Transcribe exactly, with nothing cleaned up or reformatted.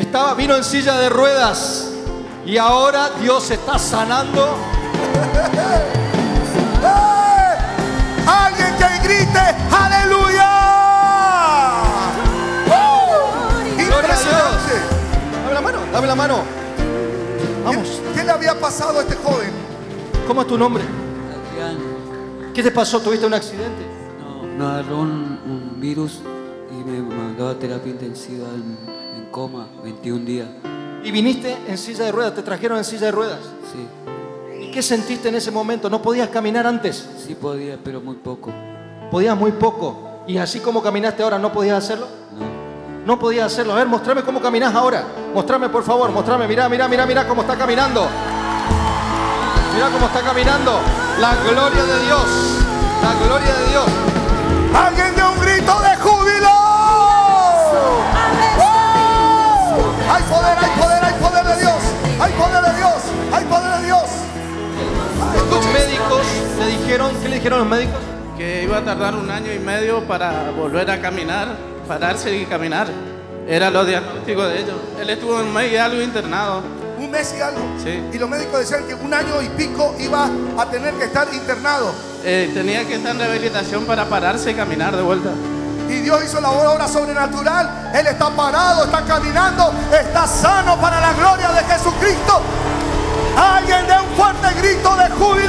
estaba, vino en silla de ruedas y ahora Dios está sanando. Alguien que grite aleluya. ¡Oh! Impresionante. Dame la mano, dame la mano. Vamos. ¿Qué le había pasado a este joven? ¿Cómo es tu nombre? Adrián. ¿Qué te pasó? ¿Tuviste un accidente? No, me agarró un, un virus y me mandó a terapia intensiva en, en coma, veintiún días. ¿Y viniste en silla de ruedas? ¿Te trajeron en silla de ruedas? Sí. ¿Y qué sentiste en ese momento? ¿No podías caminar antes? Sí podía, pero muy poco. ¿Podías muy poco? ¿Y así como caminaste ahora no podías hacerlo? No. No podías hacerlo. A ver, mostrame cómo caminás ahora. Mostrame, por favor, mostrame. Mirá, mirá, mirá, mirá cómo está caminando. Mirá cómo está caminando. La gloria de Dios. La gloria de Dios. ¡Alguien de un grito de júbilo! ¡Oh! ¡Hay poder, hay poder, hay poder de Dios! ¡Hay poder de Dios! ¡Hay poder de Dios! Estos médicos le dijeron, ¿qué le dijeron los médicos? Que iba a tardar un año y medio para volver a caminar, pararse y caminar. Era lo diagnóstico de ellos. Él estuvo un mes y algo internado. ¿Un mes y algo? Sí. Y los médicos decían que un año y pico iba a tener que estar internado. Eh, tenía que estar en rehabilitación para pararse y caminar de vuelta. Y Dios hizo la obra sobrenatural. Él está parado, está caminando, está sano para la gloria de Jesucristo. Alguien dé un fuerte grito de júbilo.